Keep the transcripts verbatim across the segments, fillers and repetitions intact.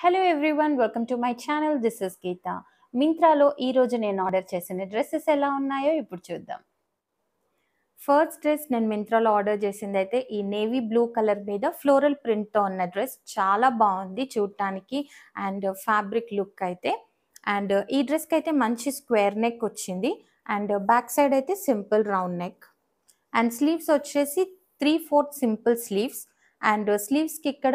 Hello everyone, welcome to my channel. This is గీత. మింత్రాలో ఈరోజు నేను ఆర్డర్ చేసిన డ్రెస్సెస్ ఎలా ఉన్నాయో ఇప్పుడు చూద్దాం. ఫస్ట్ డ్రెస్ నేను మింత్రాలో ఆర్డర్ చేసింది అయితే ఈ నేవీ బ్లూ కలర్ మీద ఫ్లోరల్ ప్రింట్తో ఉన్న డ్రెస్. చాలా బాగుంది చూడటానికి అండ్ ఫ్యాబ్రిక్ లుక్ అయితే. అండ్ ఈ డ్రెస్కి అయితే మంచి స్క్వేర్ నెక్ వచ్చింది అండ్ బ్యాక్ సైడ్ అయితే simple round neck and sleeves వచ్చేసి three fourth simple sleeves and స్లీవ్స్కి ఇక్కడ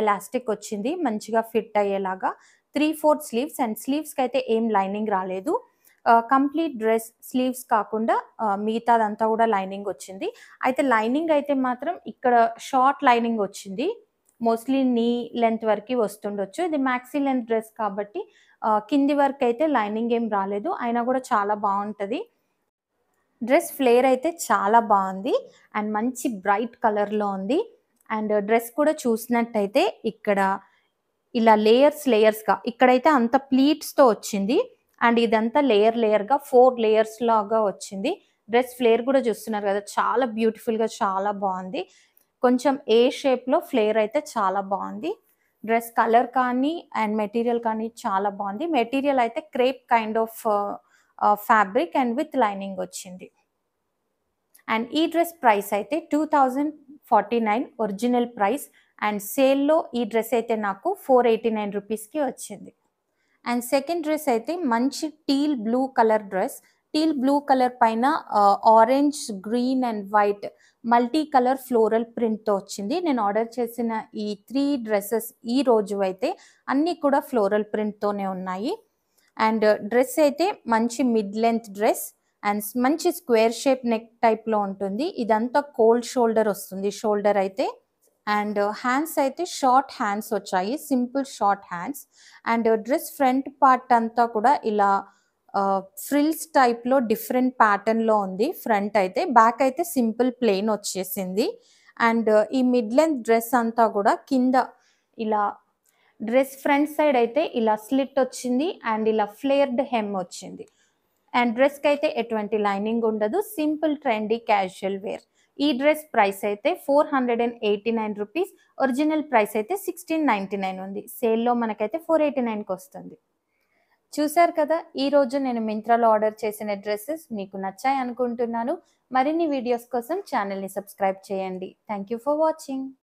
ఎలాస్టిక్ వచ్చింది మంచిగా ఫిట్ అయ్యేలాగా. త్రీ ఫోర్త్ స్లీవ్స్ అండ్ స్లీవ్స్కి అయితే ఏం లైనింగ్ రాలేదు. కంప్లీట్ డ్రెస్ స్లీవ్స్ కాకుండా మిగతాదంతా కూడా లైనింగ్ వచ్చింది. అయితే లైనింగ్ అయితే మాత్రం ఇక్కడ షార్ట్ లైనింగ్ వచ్చింది, మోస్ట్లీ నీ లెంత్ వరకు వస్తుండొచ్చు. ఇది మ్యాక్సీ లెంత్ డ్రెస్ కాబట్టి కింది వరకు అయితే లైనింగ్ ఏం రాలేదు, అయినా కూడా చాలా బాగుంటుంది. డ్రెస్ ఫ్లేర్ అయితే చాలా బాగుంది అండ్ మంచి బ్రైట్ కలర్లో ఉంది. అండ్ డ్రెస్ కూడా చూసినట్టయితే ఇక్కడ ఇలా లేయర్స్ లేయర్స్గా, ఇక్కడైతే అంత ప్లీట్స్తో వచ్చింది అండ్ ఇదంతా లేయర్ లేయర్గా ఫోర్ లేయర్స్ లాగా వచ్చింది. డ్రెస్ ఫ్లేర్ కూడా చూస్తున్నారు కదా, చాలా బ్యూటిఫుల్గా చాలా బాగుంది. కొంచెం ఏ షేప్లో ఫ్లేర్ అయితే చాలా బాగుంది. డ్రెస్ కలర్ కానీ అండ్ మెటీరియల్ కానీ చాలా బాగుంది. మెటీరియల్ అయితే crepe kind of fabric and with lining వచ్చింది. అండ్ ఈ డ్రెస్ ప్రైస్ అయితే two thousand forty nine original price and సేల్లో ఈ డ్రెస్ అయితే నాకు ఫోర్ ఎయిటీ నైన్ రూపీస్కి వచ్చింది. అండ్ సెకండ్ డ్రెస్ అయితే మంచి teal blue colour dress. Teal blue colour పైన orange, green and white multi colour floral ప్రింట్తో వచ్చింది. నేను ఆర్డర్ చేసిన ఈ త్రీ డ్రెస్సెస్ ఈ రోజు అయితే అన్నీ కూడా ఫ్లోరల్ ప్రింట్తోనే ఉన్నాయి. అండ్ డ్రెస్ అయితే మంచి మిడ్ లెంత్ డ్రెస్ అండ్ మంచి స్క్వేర్ షేప్ నెక్ టైప్లో ఉంటుంది. ఇదంతా కోల్డ్ షోల్డర్ వస్తుంది షోల్డర్ అయితే. అండ్ హ్యాండ్స్ అయితే షార్ట్ హ్యాండ్స్ వచ్చాయి, simple short hands. And dress front part అంతా కూడా ఇలా ఫ్రిల్స్ టైప్లో డిఫరెంట్ ప్యాటర్న్లో ఉంది ఫ్రంట్ అయితే. బ్యాక్ అయితే సింపుల్ ప్లెయిన్ వచ్చేసింది. అండ్ ఈ మిడ్ లెంత్ డ్రెస్ అంతా కూడా కింద ఇలా డ్రెస్ ఫ్రంట్ సైడ్ అయితే ఇలా స్లిట్ వచ్చింది అండ్ ఇలా ఫ్లేర్డ్ హెమ్ వచ్చింది. అండ్ డ్రెస్కి అయితే ఎటువంటి లైనింగ్ ఉండదు, సింపుల్ ట్రెండీ క్యాజువల్ వేర్. ఈ డ్రెస్ ప్రైస్ అయితే four hundred and eighty nine rupees, original price అయితే సిక్స్టీన్ నైంటీ నైన్ ఉంది, సేల్లో మనకైతే ఫోర్ ఎయిటీ నైన్కి వస్తుంది. చూసారు కదా ఈరోజు నేను మింత్రాలో ఆర్డర్ చేసిన డ్రెస్సెస్. మీకు నచ్చాయి అనుకుంటున్నాను. మరిన్ని వీడియోస్ కోసం ఛానల్ని సబ్స్క్రైబ్ చేయండి. Thank you for watching.